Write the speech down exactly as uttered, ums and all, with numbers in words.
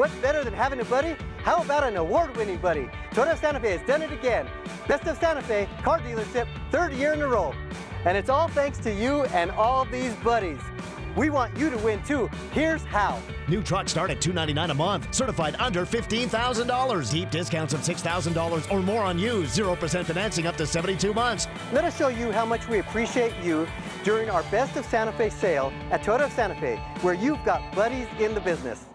What's better than having a buddy? How about an award-winning buddy? Toyota of Santa Fe has done it again. Best of Santa Fe car dealership, third year in a row. And it's all thanks to you and all these buddies. We want you to win too. Here's how. New trucks start at two ninety-nine a month. Certified under fifteen thousand dollars. Deep discounts of six thousand dollars or more on used. zero percent financing up to seventy-two months. Let us show you how much we appreciate you during our Best of Santa Fe sale at Toyota of Santa Fe, where you've got buddies in the business.